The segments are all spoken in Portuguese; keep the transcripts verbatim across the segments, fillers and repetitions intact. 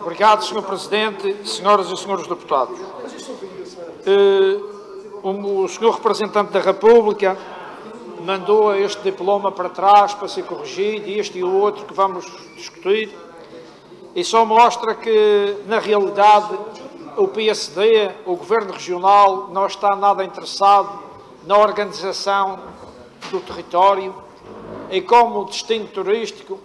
Obrigado, senhor Presidente, senhoras e senhores deputados. O senhor representante da República mandou este diploma para trás para ser corrigido, este e o outro que vamos discutir, e só mostra que, na realidade, o P S D, o Governo Regional, não está nada interessado na organização do território e, como destino turístico,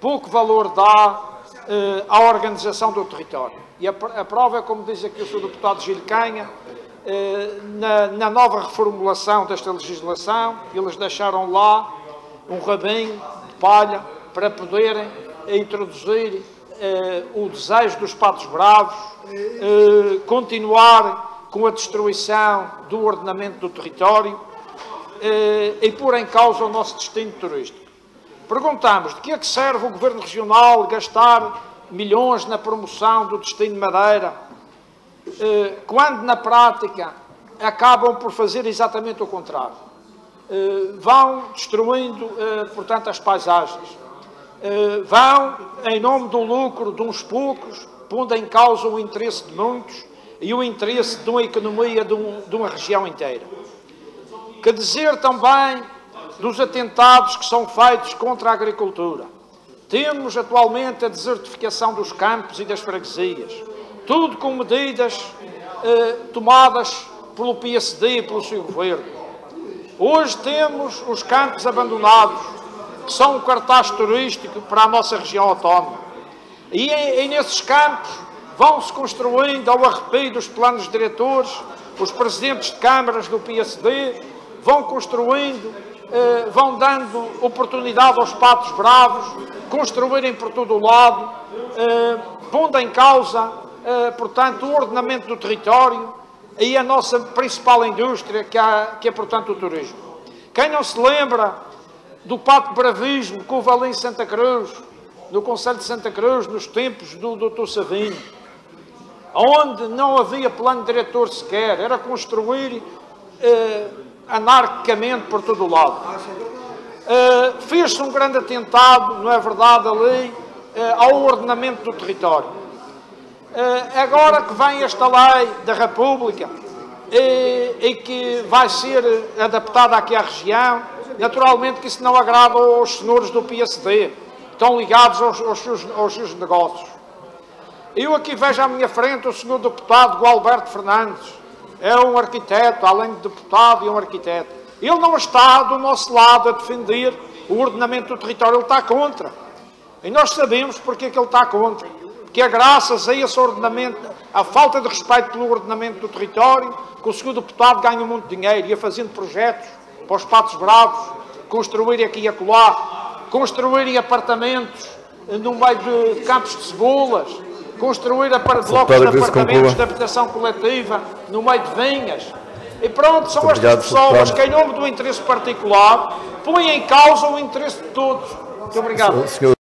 pouco valor dá eh, à organização do território. E a, a prova é, como diz aqui o senhor deputado Gil Canha, Na, na nova reformulação desta legislação, eles deixaram lá um rabinho de palha para poderem introduzir eh, o desejo dos patos bravos, eh, continuar com a destruição do ordenamento do território eh, e pôr em causa o nosso destino turístico. Perguntamos de que é que serve o Governo Regional gastar milhões na promoção do destino de Madeira, quando na prática acabam por fazer exatamente o contrário. Vão destruindo, portanto, as paisagens. Vão, em nome do lucro de uns poucos, pondo em causa o interesse de muitos e o interesse de uma economia de, um, de uma região inteira. Que dizer também dos atentados que são feitos contra a agricultura. Temos atualmente a desertificação dos campos e das freguesias. Tudo com medidas eh, tomadas pelo P S D e pelo seu governo. Hoje temos os campos abandonados, que são um cartaz turístico para a nossa região autónoma. E, e nesses campos vão-se construindo, ao arrepio dos planos diretores, os presidentes de câmaras do P S D vão construindo, eh, vão dando oportunidade aos patos bravos, construírem por todo o lado, eh, pondo em causa Uh, portanto, o ordenamento do território e a nossa principal indústria, que, há, que é, portanto, o turismo. Quem não se lembra do pato bravismo que houve ali em Santa Cruz, no concelho de Santa Cruz, nos tempos do doutor Savinho, onde não havia plano diretor sequer, era construir uh, anarquicamente por todo o lado. Uh, Fez-se um grande atentado, não é verdade, ali uh, ao ordenamento do território. Agora que vem esta lei da República e, e que vai ser adaptada aqui à região, naturalmente que isso não agrada aos senhores do P S D, estão ligados aos, aos, seus, aos seus negócios. Eu aqui vejo à minha frente o senhor deputado Gualberto Fernandes, é um arquiteto, além de deputado, é um arquiteto. Ele não está do nosso lado a defender o ordenamento do território, ele está contra. E nós sabemos porque é que ele está contra. Que é graças a esse ordenamento, a falta de respeito pelo ordenamento do território, que o senhor deputado ganha muito dinheiro, ia fazendo projetos para os patos bravos, construir aqui e acolá, construir apartamentos no meio de campos de cebolas, construir blocos de apartamentos de habitação coletiva no meio de vinhas. E pronto, são estas pessoas que, em nome do interesse particular, põem em causa o interesse de todos. Muito obrigado.